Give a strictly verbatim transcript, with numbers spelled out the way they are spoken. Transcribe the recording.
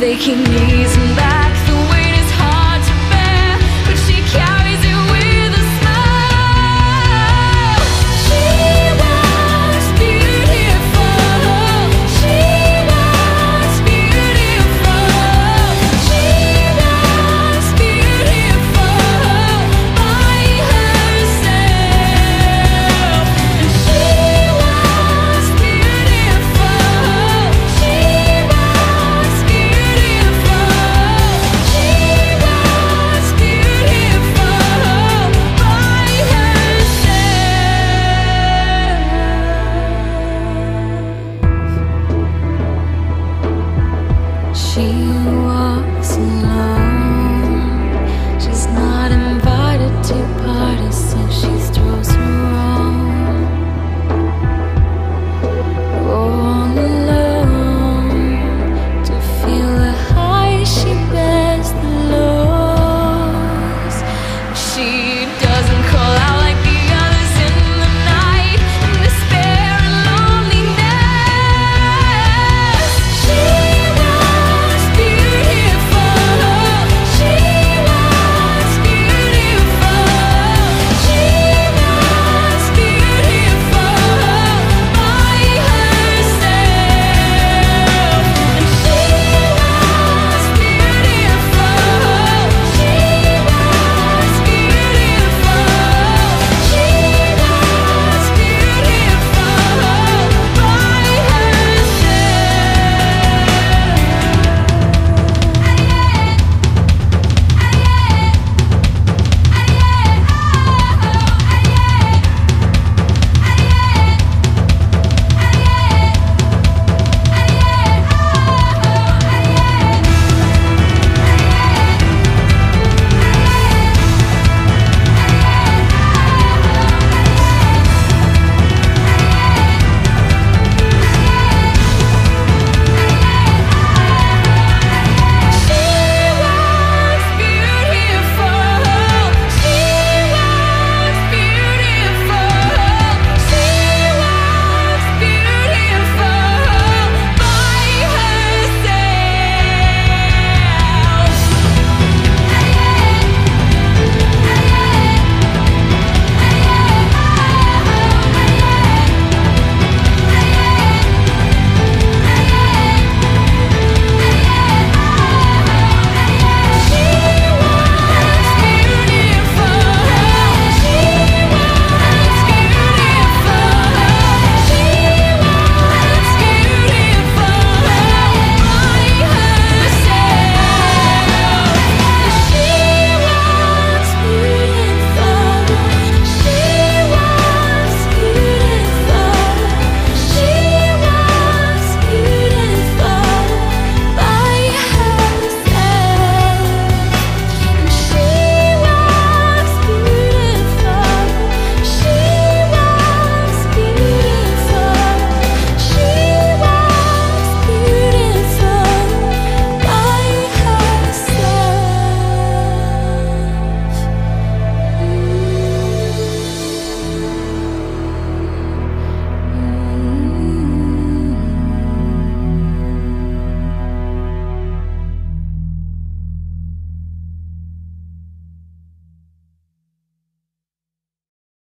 they can ease and back.